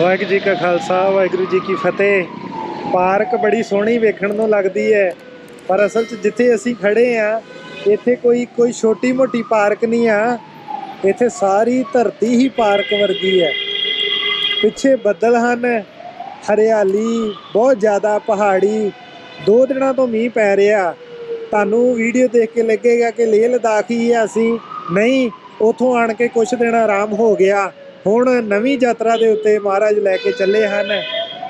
ਵਾਹਿਗੁਰੂ जी का खालसा वाहगुरु जी की फतेह। पार्क बड़ी सोहनी वेखण नूं लगदी है, पर असल च जिथे असीं खड़े हाँ इत्थे कोई छोटी मोटी पार्क नहीं आ, इत्थे सारी धरती ही पार्क वर्गी है। पिछे बदल हन, हरियाली बहुत ज़्यादा, पहाड़ी। दो दिनों तो मीह पै रहा। तुहानूं वीडियो देख के लगेगा कि लेह लद्दाख ही है, असीं नहीं, उत्थों आण के कुछ दिन आराम हो गया। ਹੁਣ ਨਵੀਂ ਯਾਤਰਾ ਦੇ ਉੱਤੇ ਮਹਾਰਾਜ ਲੈ ਕੇ ਚੱਲੇ ਹਨ।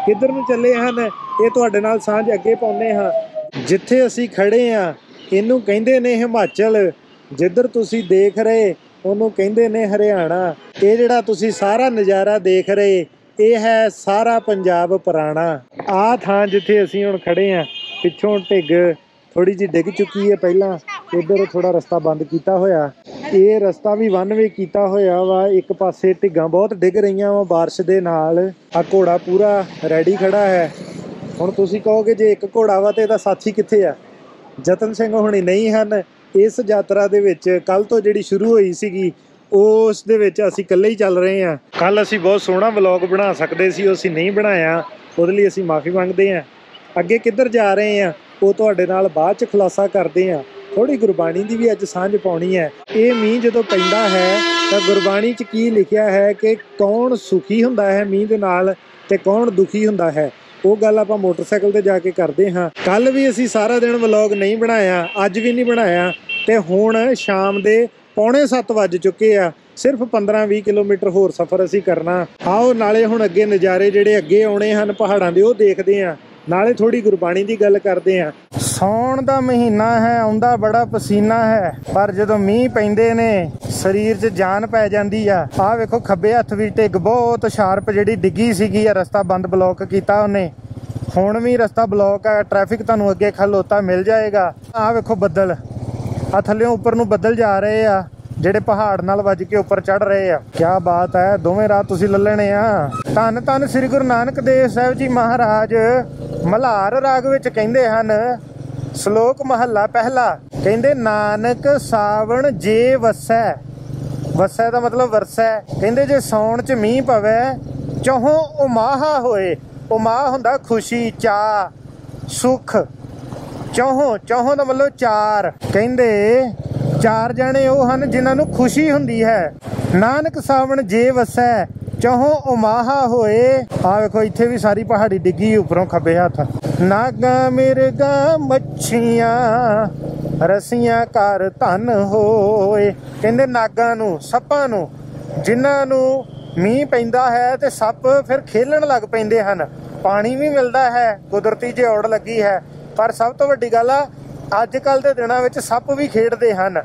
ਕਿੱਧਰ ਨੂੰ ਚੱਲੇ ਹਨ ਇਹ ਤੁਹਾਡੇ ਨਾਲ ਸਾਂਝ ਅੱਗੇ ਪਾਉਂਦੇ ਹਾਂ। ਜਿੱਥੇ ਅਸੀਂ ਖੜੇ ਹਾਂ ਇਹਨੂੰ ਕਹਿੰਦੇ ਨੇ ਹਿਮਾਚਲ, ਜਿੱਧਰ ਤੁਸੀਂ ਦੇਖ ਰਹੇ ਉਹਨੂੰ ਕਹਿੰਦੇ ਨੇ ਹਰਿਆਣਾ। ਇਹ ਜਿਹੜਾ ਤੁਸੀਂ ਸਾਰਾ ਨਜ਼ਾਰਾ ਦੇਖ ਰਹੇ ਇਹ ਹੈ ਸਾਰਾ ਪੰਜਾਬ ਪੁਰਾਣਾ। ਆਹ ਥਾਂ ਜਿੱਥੇ ਅਸੀਂ ਹੁਣ ਖੜੇ ਹਾਂ ਪਿੱਛੋਂ ਢਿੱਗ ਥੋੜੀ ਜਿਹੀ ਡਿੱਗ ਚੁੱਕੀ ਹੈ। ਪਹਿਲਾਂ ਇੱਧਰ ਥੋੜਾ ਰਸਤਾ ਬੰਦ ਕੀਤਾ ਹੋਇਆ, ਇਹ ਰਸਤਾ ਵੀ ਵਨ ਵੇ ਕੀਤਾ ਹੋਇਆ ਵਾ। ਇੱਕ ਪਾਸੇ ਢਿੱਗਾਂ ਬਹੁਤ ਡਿੱਗ ਰਹੀਆਂ ਵਾ ਬਾਰਿਸ਼ ਦੇ ਨਾਲ। ਆ ਘੋੜਾ ਪੂਰਾ ਰੈਡੀ ਖੜਾ ਹੈ। ਹੁਣ ਤੁਸੀਂ ਕਹੋਗੇ ਜੇ ਇੱਕ ਘੋੜਾ ਵਾ ਤੇ ਇਹਦਾ ਸਾਥੀ ਕਿੱਥੇ ਆ? ਜਤਨ ਸਿੰਘ ਹੁਣੀ ਨਹੀਂ ਹਨ ਇਸ ਯਾਤਰਾ ਦੇ ਵਿੱਚ। ਕੱਲ ਤੋਂ ਜਿਹੜੀ ਸ਼ੁਰੂ ਹੋਈ ਸੀਗੀ ਉਸ ਦੇ ਵਿੱਚ ਅਸੀਂ ਇਕੱਲੇ ਹੀ ਚੱਲ ਰਹੇ ਹਾਂ। ਕੱਲ ਅਸੀਂ ਬਹੁਤ ਸੋਹਣਾ ਵਲੌਗ ਬਣਾ ਸਕਦੇ ਸੀ, ਉਹ ਅਸੀਂ ਨਹੀਂ ਬਣਾਇਆ, ਉਹਦੇ ਲਈ ਅਸੀਂ ਮਾਫੀ ਮੰਗਦੇ ਹਾਂ। ਅੱਗੇ ਕਿੱਧਰ ਜਾ ਰਹੇ ਹਾਂ ਉਹ ਤੁਹਾਡੇ ਨਾਲ ਬਾਅਦ 'ਚ ਖੁਲਾਸਾ ਕਰਦੇ ਹਾਂ। थोड़ी गुरबाणी की भी अज सांझ पानी है। ये मीह जो पैंदा है तो गुरबाणी च की लिखा है कि कौन सुखी हुंदा है मीह दे नाल ते कौन दुखी हुंदा है। वो गल आपां मोटरसाइकिल ते जाके करदे हां। कल भी असी सारा दिन व्लॉग नहीं बनाया, अज भी नहीं बनाया, ते हुण शाम दे 6:45 वज चुके आ। सिर्फ 15-20 किलोमीटर होर सफ़र असी करना। आओ नाले हुण अगे नज़ारे जिहड़े अगे आउणे हन पहाड़ां दे वो देखदे हां, नाले थोड़ी गुरबाणी की गल करते हैं। सौण का महीना है, आंदा बड़ा पसीना है, पर जदों मीह पैंदे ने शरीर च जान पै जांदी है। आ वेखो खब्बे हत्थ भी टिग बहुत शार्प जिहड़ी डिग्गी सीगी, रस्ता बंद ब्लॉक कीता उन्हें। हुण भी रस्ता ब्लॉक है, ट्रैफिक तुहानूं अगे खलोता मिल जाएगा। आ वेखो बदल, आ थल्लेों उपर नूं बदल जा रहे आ ਜਿਹੜੇ ਪਹਾੜ ਨਾਲ ਵੱਜ ਕੇ ਉੱਪਰ ਚੜ ਰਹੇ ਆ। ਕਿਆ ਬਾਤ ਹੈ, ਦੋਵੇਂ ਰਾਹ ਤੁਸੀਂ ਲੱਲਣੇ ਆ। ਧੰਨ ਧੰਨ ਸ੍ਰੀ ਗੁਰੂ ਨਾਨਕ ਦੇਵ ਸਾਹਿਬ ਜੀ ਮਹਾਰਾਜ ਮਲਹਾਰ ਰਾਗ ਵਿੱਚ ਕਹਿੰਦੇ ਹਨ, ਸ਼ਲੋਕ ਮਹੱਲਾ ਪਹਿਲਾ, ਕਹਿੰਦੇ ਨਾਨਕ ਸਾਵਣ ਜੇ ਵਸੈ, ਵਸੈ ਦਾ ਮਤਲਬ ਵਰਸੈ। ਕਹਿੰਦੇ ਜੇ ਸੌਣ ਚ ਮੀਂਹ ਪਵੇ ਚੋਂ ਉਮਾਹਾ ਹੋਏ। ਉਮਾਹ ਹੁੰਦਾ ਖੁਸ਼ੀ, ਚਾਹ, ਸੁੱਖ। ਚੋਂ, ਚੋਂ ਦਾ ਮਤਲਬ ਚਾਰ। ਕਹਿੰਦੇ ਚਾਰ ਜਣੇ ਉਹ ਹਨ ਜਿਨ੍ਹਾਂ ਨੂੰ ਖੁਸ਼ੀ ਹੁੰਦੀ ਹੈ। ਨਾਨਕ ਸਾਵਣ ਜੇ ਵਸੈ ਚਹੁ ਉਮਾਹਾ ਹੋਏ। ਆ ਵੇਖੋ ਇੱਥੇ ਵੀ ਸਾਰੀ ਪਹਾੜੀ ਡਿੱਗੀ ਉੱਪਰੋਂ ਖੱਬੇ ਹੱਥ। ਨਾਗਾ ਮਿਰਗਾ ਮੱਛੀਆਂ ਰਸੀਆਂ ਘਰ ਧਨ ਹੋਏ। ਕਹਿੰਦੇ ਨਾਗਾਂ ਨੂੰ, ਸੱਪਾਂ ਨੂੰ, ਜਿਨ੍ਹਾਂ ਨੂੰ ਮੀਂਹ ਪੈਂਦਾ ਹੈ ਤੇ ਸੱਪ ਫਿਰ ਖੇਲਣ ਲੱਗ ਪੈਂਦੇ ਹਨ। ਪਾਣੀ ਵੀ ਮਿਲਦਾ ਹੈ, ਕੁਦਰਤੀ ਜੇ ਔੜ ਲੱਗੀ ਹੈ, ਪਰ ਸਭ ਤੋਂ ਵੱਡੀ ਗੱਲ ਆ ਅੱਜ ਕੱਲ੍ਹ ਦੇ ਦਿਨਾਂ ਵਿੱਚ ਸੱਪ ਵੀ ਖੇਡਦੇ ਹਨ।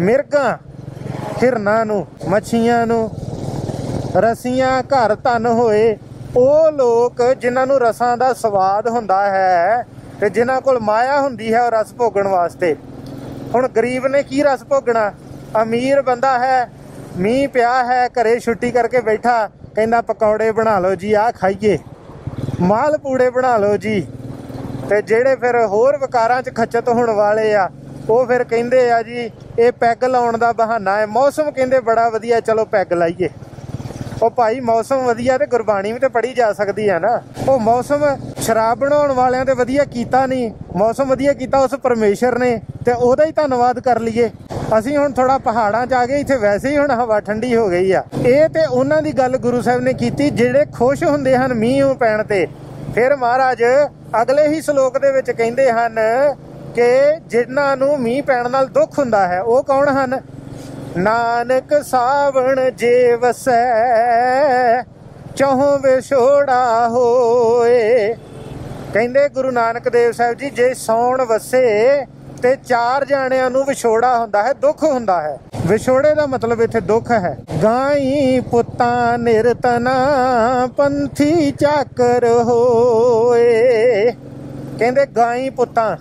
ਮਿਰਗਾਂ, ਹਿਰਨਾਂ ਨੂੰ, ਮੱਛੀਆਂ ਨੂੰ ਰਸੀਆਂ ਘਰ ਧਨ ਹੋਏ। ਉਹ ਲੋਕ ਜਿਨ੍ਹਾਂ ਨੂੰ ਰਸਾਂ ਦਾ ਸਵਾਦ ਹੁੰਦਾ ਹੈ ਤੇ ਜਿਨ੍ਹਾਂ ਕੋਲ ਮਾਇਆ ਹੁੰਦੀ ਹੈ ਉਹ ਰਸ ਭੋਗਣ ਵਾਸਤੇ। ਹੁਣ ਗਰੀਬ ਨੇ ਕੀ ਰਸ ਭੋਗਣਾ? ਅਮੀਰ ਬੰਦਾ ਹੈ, ਮੀਂਹ ਪਿਆ ਹੈ, ਘਰੇ ਛੁੱਟੀ ਕਰਕੇ ਬੈਠਾ, ਕਹਿੰਦਾ ਪਕੌੜੇ ਬਣਾ ਲਓ ਜੀ, ਆਹ ਖਾਈਏ, ਮਾਲ ਪੂੜੇ ਬਣਾ ਲਓ ਜੀ। ਤੇ ਜਿਹੜੇ ਫਿਰ ਹੋਰ ਵਕਾਰਾਂ 'ਚ ਖੱਚਤ ਹੋਣ ਵਾਲੇ ਆ ਉਹ ਫਿਰ ਕਹਿੰਦੇ ਆ ਜੀ ਇਹ ਪੈਗ ਲਾਉਣ ਦਾ ਬਹਾਨਾ ਹੈ। ਮੌਸਮ ਕਹਿੰਦੇ ਬੜਾ ਵਧੀਆ, ਚਲੋ ਪੈਗ ਲਾਈਏ। ਉਹ ਭਾਈ ਮੌਸਮ ਵਧੀਆ ਤੇ ਗੁਰਬਾਣੀ ਵੀ ਤੇ ਪੜ੍ਹੀ ਜਾ ਸਕਦੀ ਹੈ ਨਾ। ਉਹ ਮੌਸਮ ਸ਼ਰਾਬ ਬਣਾਉਣ ਵਾਲਿਆਂ ਤੇ ਵਧੀਆ ਕੀਤਾ ਨਹੀਂ, ਮੌਸਮ ਵਧੀਆ ਕੀਤਾ ਉਸ ਪਰਮੇਸ਼ਰ ਨੇ ਤੇ ਉਹਦਾ ਹੀ ਧੰਨਵਾਦ ਕਰ ਲਈਏ। ਅਸੀਂ ਹੁਣ ਥੋੜਾ ਪਹਾੜਾਂ 'ਚ ਆ ਗਏ, ਇੱਥੇ ਵੈਸੇ ਹੀ ਹੁਣ ਹਵਾ ਠੰਡੀ ਹੋ ਗਈ ਆ। ਇਹ ਤੇ ਉਹਨਾਂ ਦੀ ਗੱਲ ਗੁਰੂ ਸਾਹਿਬ ਨੇ ਕੀਤੀ ਜਿਹੜੇ ਖੁਸ਼ ਹੁੰਦੇ ਹਨ ਮੀਂਹ ਪੈਣ ਤੇ। ਫਿਰ ਮਹਾਰਾਜ ਅਗਲੇ ਹੀ ਸ਼ਲੋਕ ਦੇ ਵਿੱਚ ਕਹਿੰਦੇ ਹਨ ਕਿ ਜਿਨ੍ਹਾਂ ਨੂੰ ਮੀਂਹ ਪੈਣ ਨਾਲ ਦੁੱਖ ਹੁੰਦਾ ਹੈ ਉਹ ਕੌਣ ਹਨ? ਨਾਨਕ ਸਾਵਣ ਜੇ ਵਸੈ ਚਹੁ ਵਿਛੋੜਾ ਹੋਏ। ਕਹਿੰਦੇ ਗੁਰੂ ਨਾਨਕ ਦੇਵ ਸਾਹਿਬ ਜੀ ਜੇ ਸੌਣ ਵਸੇ ਤੇ ਚਾਰ ਜਾਣਿਆਂ ਨੂੰ ਵਿਛੋੜਾ ਹੁੰਦਾ ਹੈ, ਦੁੱਖ ਹੁੰਦਾ ਹੈ। ਵਿਛੋੜੇ ਦਾ ਮਤਲਬ ਇੱਥੇ ਦੁੱਖ ਹੈ। ਗਾਈ ਪੁੱਤਾਂ ਨਿਰਤਨਾ ਪੰਥੀ ਚਾਕਰ ਹੋਏ। ਕਹਿੰਦੇ ਗਾਈ ਪੁੱਤਾਂ,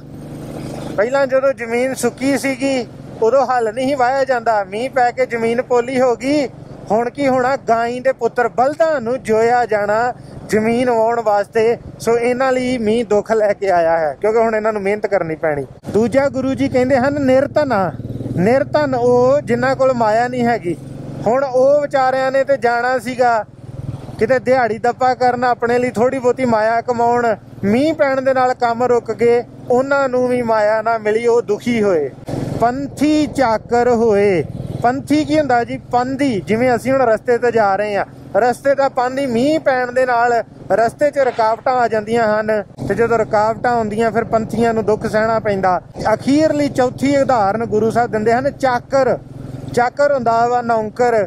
ਪਹਿਲਾਂ ਜਦੋਂ ਜ਼ਮੀਨ ਸੁੱਕੀ ਸੀਗੀ ਉਦੋਂ ਹੱਲ ਨਹੀਂ ਵਾਹਿਆ ਜਾਂਦਾ, ਮੀਂਹ ਪੈ ਕੇ ਜ਼ਮੀਨ ਪੋਲੀ ਹੋ ਗਈ। ਹੁਣ ਕੀ ਹੋਣਾ? ਗਾਈ ਦੇ ਪੁੱਤਰ ਬਲਦਾਂ ਨੂੰ ਜੋਇਆ ਜਾਣਾ ਜ਼ਮੀਨ ਵਾਉਣ ਵਾਸਤੇ। ਸੋ ਇਹਨਾਂ ਲਈ ਮੀਂਹ ਦੁੱਖ ਲੈ ਕੇ ਆਇਆ ਹੈ ਕਿਉਂਕਿ ਹੁਣ ਇਹਨਾਂ ਨੂੰ ਮਿਹਨਤ ਕਰਨੀ ਪੈਣੀ। ਦੂਜਾ ਗੁਰੂ ਜੀ ਕਹਿੰਦੇ ਹਨ ਨਿਰਤਨਾ, ਨਿਰਧਨ ਉਹ ਜਿਨ੍ਹਾਂ ਕੋਲ ਮਾਇਆ ਨਹੀਂ ਹੈਗੀ। ਹੁਣ ਉਹ ਵਿਚਾਰਿਆਂ ਨੇ ਤੇ ਜਾਣਾ ਸੀਗਾ ਕਿਤੇ ਦਿਹਾੜੀ ਦੱਪਾ ਕਰਨ, ਆਪਣੇ ਲਈ ਥੋੜੀ ਬਹੁਤੀ ਮਾਇਆ ਕਮਾਉਣ। ਮੀਂਹ ਪੈਣ ਦੇ ਨਾਲ ਕੰਮ ਰੁਕ ਗਏ, ਉਹਨਾਂ ਨੂੰ ਵੀ ਮਾਇਆ ਨਾ ਮਿਲੀ, ਉਹ ਦੁਖੀ ਹੋਏ, ਪੰਥੀ ਚਾਕਰ ਹੋਏ। ਪੰਥੀ ਕੀ ਹੁੰਦਾ ਜੀ? ਪੰਦੀ। ਜਿਵੇਂ ਅਸੀਂ ਹੁਣ ਰਸਤੇ ਤੇ ਜਾ ਰਹੇ ਹਾਂ, ਰਸਤੇ ਦਾ ਪੰਦੀ, ਮੀਂਹ ਪੈਣ ਦੇ ਨਾਲ ਰਸਤੇ 'ਚ ਰੁਕਾਵਟਾਂ ਆ ਜਾਂਦੀਆਂ ਹਨ, ਤੇ ਜਦੋਂ ਰੁਕਾਵਟਾਂ ਹੁੰਦੀਆਂ ਫਿਰ ਪੰਥੀਆਂ ਨੂੰ ਦੁੱਖ ਸਹਿਣਾ ਪੈਂਦਾ। ਅਖੀਰਲੀ ਚੌਥੀ ਉਦਾਹਰਨ ਗੁਰੂ ਸਾਹਿਬ ਦਿੰਦੇ ਹਨ, ਚਾਕਰ। ਚਾਕਰ ਹੁੰਦਾ ਵਾ ਨੌਂਕਰ।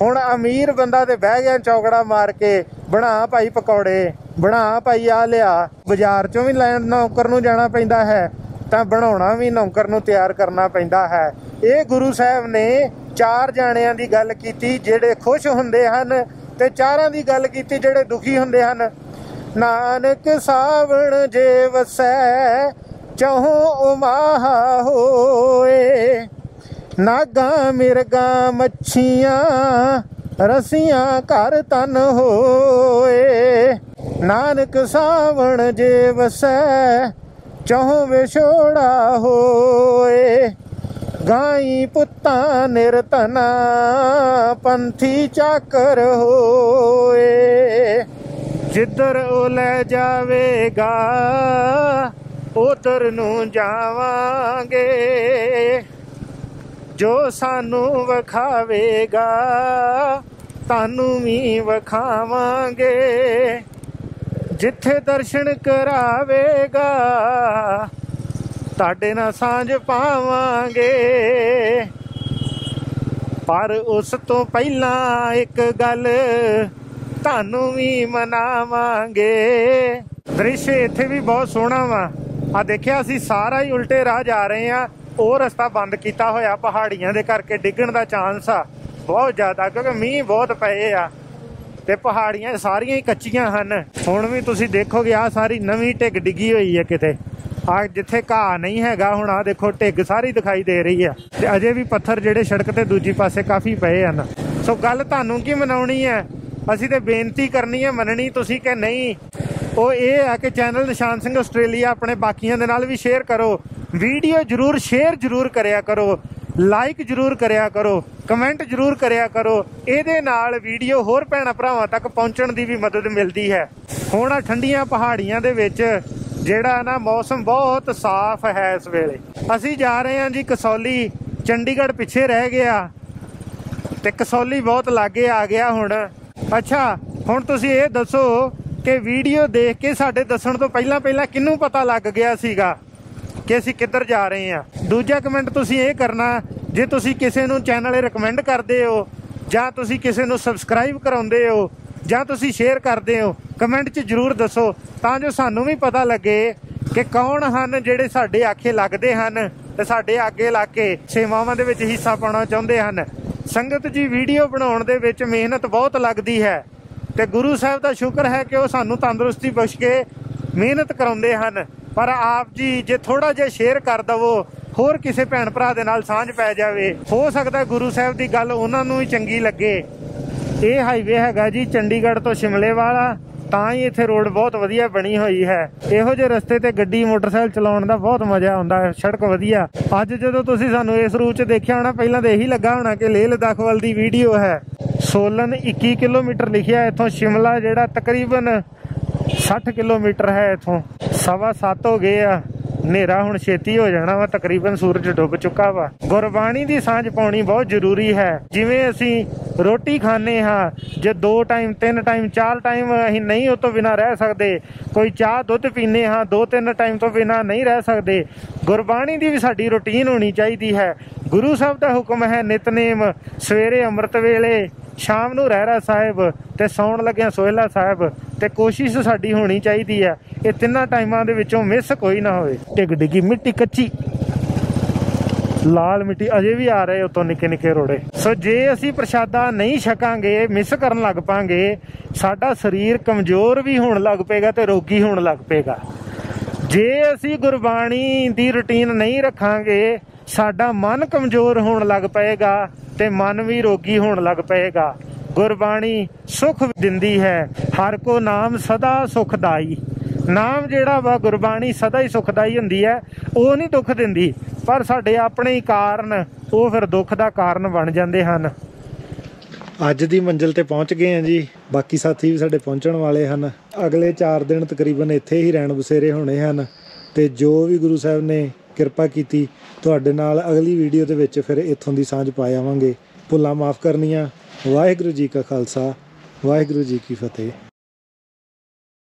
ਹੁਣ ਅਮੀਰ ਬੰਦਾ ਤੇ ਬਹਿ ਗਿਆ ਚੌਕੜਾ ਮਾਰ ਕੇ, ਬਣਾ ਭਾਈ ਪਕੌੜੇ, ਬਣਾ ਭਾਈ ਆ ਲਿਆ। ਬਾਜ਼ਾਰ 'ਚੋਂ ਵੀ ਲੈਣ ਨੌਕਰ ਨੂੰ ਜਾਣਾ ਪੈਂਦਾ ਹੈ, ਤਾਂ ਬਣਾਉਣਾ ਵੀ ਨੌਕਰ ਨੂੰ ਤਿਆਰ ਕਰਨਾ ਪੈਂਦਾ ਹੈ। ਇਹ ਗੁਰੂ ਸਾਹਿਬ ਨੇ ਚਾਰ ਜਾਣਿਆਂ ਦੀ ਗੱਲ ਕੀਤੀ ਜਿਹੜੇ ਖੁਸ਼ ਹੁੰਦੇ ਹਨ, ਤੇ ਚਾਰਾਂ ਦੀ ਗੱਲ ਕੀਤੀ ਜਿਹੜੇ ਦੁਖੀ ਹੁੰਦੇ ਹਨ। ਨਾਨਕ ਸਾਵਣ ਜੇ ਵਸੈ ਚਹੁ ਉਮਾਹਾ ਹੋਏ, ਨਾਗਾ ਮਿਰਗਾ ਮੱਛੀਆਂ ਰਸੀਆਂ ਘਰ ਤਨ ਹੋਏ। ਨਾਨਕ ਸਾਵਣ ਜੇ ਵਸੈ ਚਹੁ ਵਿਛੋੜਾ ਹੋਏ, ਗਾਈ ਪੁੱਤਾਂ ਨਿਰਤਨਾ ਪੰਥੀ ਚਾਕਰ ਹੋਏ। ਜਿੱਧਰ ਉਹ ਲੈ ਜਾਵੇਗਾ ਉਧਰ ਨੂੰ ਜਾਵਾਂਗੇ, ਜੋ ਸਾਨੂੰ ਵਿਖਾਵੇਗਾ ਤੁਹਾਨੂੰ ਵੀ ਵਿਖਾਵਾਂਗੇ। ਜਿੱਥੇ ਦਰਸ਼ਨ ਕਰਾਵੇਗਾ ਤੁਹਾਡੇ ਨਾਲ ਸਾਂਝ ਪਾਵਾਂਗੇ। ਪਰ ਉਸ ਤੋਂ ਪਹਿਲਾਂ ਇੱਕ ਗੱਲ ਤੁਹਾਨੂੰ ਵੀ ਮਨਾਵਾਂਗੇ। ਦ੍ਰਿਸ਼ ਇੱਥੇ ਵੀ ਬਹੁਤ ਸੋਹਣਾ ਵਾ। ਆ ਦੇਖਿਆ, ਅਸੀਂ ਸਾਰਾ ਹੀ ਉਲਟੇ ਰਾਹ ਜਾ ਰਹੇ ਹਾਂ। ਉਹ ਰਸਤਾ ਬੰਦ ਕੀਤਾ ਹੋਇਆ ਪਹਾੜੀਆਂ ਦੇ ਕਰਕੇ, ਡਿੱਗਣ ਦਾ ਚਾਂਸ ਆ ਬਹੁਤ ਜ਼ਿਆਦਾ, ਕਿਉਂਕਿ ਮੀਂਹ ਬਹੁਤ ਪਏ ਆ ਤੇ ਪਹਾੜੀਆਂ ਸਾਰੀਆਂ ਹੀ ਕੱਚੀਆਂ ਹਨ। ਹੁਣ ਵੀ ਤੁਸੀਂ ਦੇਖੋਗੇ ਆਹ ਸਾਰੀ ਨਵੀਂ ਢਿੱਗ ਡਿੱਗੀ ਹੋਈ ਹੈ ਕਿਤੇ, ਆਹ ਜਿੱਥੇ ਘਾਹ ਨਹੀਂ ਹੈਗਾ ਹੁਣ ਆਹ ਦੇਖੋ ਢਿੱਗ ਸਾਰੀ ਦਿਖਾਈ ਦੇ ਰਹੀ ਆ, ਤੇ ਅਜੇ ਵੀ ਪੱਥਰ ਜਿਹੜੇ ਸੜਕ ਤੇ ਦੂਜੀ ਪਾਸੇ ਕਾਫੀ ਪਏ ਹਨ। ਸੋ ਗੱਲ ਤੁਹਾਨੂੰ ਕੀ ਮਨਾਉਣੀ ਹੈ, ਅਸੀਂ ਤੇ ਬੇਨਤੀ ਕਰਨੀ ਹੈ, ਮੰਨਣੀ ਤੁਸੀਂ ਕਿ ਨਹੀਂ ਉਹ ਇਹ ਆ ਕਿ ਚੈਨਲ ਨਿਸ਼ਾਨ ਸਿੰਘ ਆਸਟ੍ਰੇਲੀਆ ਆਪਣੇ ਬਾਕੀਆਂ ਦੇ ਨਾਲ ਵੀ ਸ਼ੇਅਰ ਕਰੋ, ਵੀਡੀਓ ਜ਼ਰੂਰ ਸ਼ੇਅਰ ਜ਼ਰੂਰ ਕਰਿਆ ਕਰੋ, ਲਾਈਕ ਜ਼ਰੂਰ ਕਰਿਆ ਕਰੋ, ਕਮੈਂਟ ਜ਼ਰੂਰ ਕਰਿਆ ਕਰੋ। ਇਹਦੇ ਨਾਲ ਵੀਡੀਓ ਹੋਰ ਭੈਣਾਂ ਭਰਾਵਾਂ ਤੱਕ ਪਹੁੰਚਣ ਦੀ ਵੀ ਮਦਦ ਮਿਲਦੀ ਹੈ। ਹੁਣ ਆ ਠੰਡੀਆਂ ਪਹਾੜੀਆਂ ਦੇ ਵਿੱਚ ਜਿਹੜਾ ਨਾ ਮੌਸਮ ਬਹੁਤ ਸਾਫ਼ ਹੈ ਇਸ ਵੇਲੇ। ਅਸੀਂ ਜਾ ਰਹੇ ਹਾਂ ਜੀ ਕਸੌਲੀ, ਚੰਡੀਗੜ੍ਹ ਪਿੱਛੇ ਰਹਿ ਗਿਆ ਤੇ ਕਸੌਲੀ ਬਹੁਤ ਲਾਗੇ ਆ ਗਿਆ ਹੁਣ। ਅੱਛਾ, ਹੁਣ ਤੁਸੀਂ ਇਹ ਦੱਸੋ ਕਿ ਵੀਡੀਓ ਦੇਖ ਕੇ ਸਾਡੇ ਦੱਸਣ ਤੋਂ ਪਹਿਲਾਂ ਪਹਿਲਾਂ ਕਿਹਨੂੰ ਪਤਾ ਲੱਗ ਗਿਆ ਸੀਗਾ ਕਿ ਅਸੀਂ ਕਿੱਧਰ ਜਾ ਰਹੇ ਹਾਂ? ਦੂਜਾ ਕਮੈਂਟ ਤੁਸੀਂ ਇਹ ਕਰਨਾ, ਜੇ ਤੁਸੀਂ ਕਿਸੇ ਨੂੰ ਚੈਨਲ ਰਿਕਮੈਂਡ ਕਰਦੇ ਹੋ, ਜਾਂ ਤੁਸੀਂ ਕਿਸੇ ਨੂੰ ਸਬਸਕ੍ਰਾਈਬ ਕਰਾਉਂਦੇ ਹੋ, ਜਾਂ ਤੁਸੀਂ ਸ਼ੇਅਰ ਕਰਦੇ ਹੋ, ਕਮੈਂਟ 'ਚ ਜ਼ਰੂਰ ਦੱਸੋ, ਤਾਂ ਜੋ ਸਾਨੂੰ ਵੀ ਪਤਾ ਲੱਗੇ ਕਿ ਕੌਣ ਹਨ ਜਿਹੜੇ ਸਾਡੇ ਆਖੇ ਲੱਗਦੇ ਹਨ ਤੇ ਸਾਡੇ ਅੱਗੇ ਲੱਗ ਕੇ ਸੇਵਾਵਾਂ ਦੇ ਵਿੱਚ ਹਿੱਸਾ ਪਾਉਣਾ ਚਾਹੁੰਦੇ ਹਨ। ਸੰਗਤ ਜੀ, ਵੀਡੀਓ ਬਣਾਉਣ ਦੇ ਵਿੱਚ ਮਿਹਨਤ ਬਹੁਤ ਲੱਗਦੀ ਹੈ, ਤੇ ਗੁਰੂ ਸਾਹਿਬ ਦਾ ਸ਼ੁਕਰ ਹੈ ਕਿ ਉਹ ਸਾਨੂੰ ਤੰਦਰੁਸਤੀ ਬਖਸ਼ ਕੇ ਮਿਹਨਤ ਕਰਾਉਂਦੇ ਹਨ। ਪਰ ਆਪ ਜੀ ਜੇ ਥੋੜ੍ਹਾ ਜਿਹਾ ਸ਼ੇਅਰ ਕਰ ਦਵੋ, ਹੋਰ ਕਿਸੇ ਭੈਣ ਭਰਾ ਦੇ ਨਾਲ ਸਾਂਝ ਪੈ ਜਾਵੇ, ਹੋ ਸਕਦਾ ਗੁਰੂ ਸਾਹਿਬ ਦੀ ਗੱਲ ਉਹਨਾਂ ਨੂੰ ਹੀ ਚੰਗੀ ਲੱਗੇ। ਇਹ ਹਾਈਵੇ ਹੈਗਾ ਜੀ ਚੰਡੀਗੜ੍ਹ ਤੋਂ ਸ਼ਿਮਲੇ ਵਾਲਾ, ਤਾਂ ਹੀ ਇੱਥੇ ਰੋਡ ਬਹੁਤ ਵਧੀਆ ਬਣੀ ਹੋਈ ਹੈ। ਇਹੋ ਜਿਹੇ ਰਸਤੇ ਤੇ ਗੱਡੀ ਮੋਟਰਸਾਈਕਲ ਚਲਾਉਣ ਦਾ ਬਹੁਤ ਮਜ਼ਾ ਆਉਂਦਾ ਹੈ, ਸੜਕ ਵਧੀਆ। ਅੱਜ ਜਦੋਂ ਤੁਸੀਂ ਸਾਨੂੰ ਇਸ ਰੂਟ 'ਚ ਦੇਖਿਆ ਹੋਣਾ, ਪਹਿਲਾਂ ਤਾਂ ਇਹੀ ਲੱਗਾ ਹੋਣਾ ਕਿ ਲੇਹ ਲਦਾਖ ਵੱਲ ਦੀ ਵੀਡੀਓ ਹੈ। ਸੋਲਨ 21 ਕਿਲੋਮੀਟਰ ਲਿਖਿਆ ਇੱਥੋਂ, ਸ਼ਿਮਲਾ ਜਿਹੜਾ ਤਕਰੀਬਨ 60 ਕਿਲੋਮੀਟਰ ਹੈ ਇੱਥੋਂ। 7:15 ਹੋ ਗਏ ਆ, ਹਨੇਰਾ ਹੁਣ ਛੇਤੀ ਹੋ ਜਾਣਾ ਵਾ, ਤਕਰੀਬਨ ਸੂਰਜ ਡੁੱਬ ਚੁੱਕਾ ਵਾ। ਗੁਰਬਾਣੀ ਦੀ ਸਾਂਝ ਪਾਉਣੀ ਬਹੁਤ ਜ਼ਰੂਰੀ ਹੈ। ਜਿਵੇਂ ਅਸੀਂ ਰੋਟੀ ਖਾਂਦੇ ਹਾਂ, ਜੇ 2 ਟਾਈਮ 3 ਟਾਈਮ 4 ਟਾਈਮ ਅਸੀਂ ਨਹੀਂ ਉਹ ਤੋਂ ਬਿਨਾਂ ਰਹਿ ਸਕਦੇ, ਕੋਈ ਚਾਹ ਦੁੱਧ ਪੀਂਦੇ ਹਾਂ 2-3 ਟਾਈਮ ਤੋਂ ਬਿਨਾਂ ਨਹੀਂ ਰਹਿ ਸਕਦੇ। ਗੁਰਬਾਣੀ ਦੀ ਵੀ ਸਾਡੀ ਰੁਟੀਨ ਹੋਣੀ ਚਾਹੀਦੀ ਹੈ। ਗੁਰੂ ਸਾਹਿਬ ਦਾ ਹੁਕਮ ਹੈ ਨਿਤਨੇਮ, ਸਵੇਰੇ ਅੰਮ੍ਰਿਤ ਵੇਲੇ, ਸ਼ਾਮ ਨੂੰ ਰਹਿਰਾ ਸਾਹਿਬ, ਤੇ ਸੌਣ ਲੱਗਿਆ ਸੋਹਿਲਾ ਸਾਹਿਬ, ਤੇ ਕੋਸ਼ਿਸ਼ ਸਾਡੀ ਹੋਣੀ ਚਾਹੀਦੀ ਹੈ ਇਹ 3 ਟਾਈਮਾਂ ਦੇ ਵਿੱਚੋਂ ਮਿਸ ਕੋਈ ਨਾ ਹੋਵੇ। ਢਿੱਗ ਡਿੱਗੀ ਮਿੱਟੀ, ਕੱਚੀ ਲਾਲ ਮਿੱਟੀ ਅਜੇ ਵੀ ਆ ਰਹੇ ਉੱਤੋਂ ਨਿੱਕੇ ਨਿੱਕੇ ਰੋੜੇ। ਸੋ ਜੇ ਅਸੀਂ ਪ੍ਰਸ਼ਾਦਾ ਨਹੀਂ ਛਕਾਂਗੇ, ਮਿਸ ਕਰਨ ਲੱਗ ਪਾਂਗੇ, ਸਾਡਾ ਸਰੀਰ ਕਮਜ਼ੋਰ ਵੀ ਹੋਣ ਲੱਗ ਪਏਗਾ ਤੇ ਰੋਗੀ ਹੋਣ ਲੱਗ ਪਏਗਾ। ਜੇ ਅਸੀਂ ਗੁਰਬਾਣੀ ਦੀ ਰੁਟੀਨ ਨਹੀਂ ਰੱਖਾਂਗੇ, ਸਾਡਾ ਮਨ ਕਮਜ਼ੋਰ ਹੋਣ ਲੱਗ ਪਏਗਾ ਤੇ ਮਨ ਵੀ ਰੋਗੀ ਹੋਣ ਲੱਗ ਪਏਗਾ। ਗੁਰਬਾਣੀ ਸੁਖ ਦਿੰਦੀ ਹੈ, ਹਰ ਕੋ ਨਾਮ ਸਦਾ ਸੁਖਦਾਈ। ਨਾਮ ਜਿਹੜਾ ਵਾ ਗੁਰਬਾਣੀ ਸਦਾ ਹੀ ਸੁਖਦਾਈ ਹੁੰਦੀ ਹੈ, ਉਹ ਨਹੀਂ ਦੁੱਖ ਦਿੰਦੀ, ਪਰ ਸਾਡੇ ਆਪਣੇ ਹੀ ਕਾਰਨ ਉਹ ਫਿਰ ਦੁੱਖ ਦਾ ਕਾਰਨ ਬਣ ਜਾਂਦੇ ਹਨ। अज की मंजिल ते पहुँच गए हैं जी। बाकी साथी भी साढ़े पहुँचण वाले हैं। अगले 4 दिन तकरीबन इत्थे ही रहण बसेरे होने हैं। तो जो भी गुरु साहब ने किरपा की तुहाडे नाल अगली वीडियो दे विच फिर इत्थों की सांझ पा आवांगे। भुल्लां माफ़ करनियां। वाहिगुरू जी का खालसा वाहिगुरू जी की फतेह।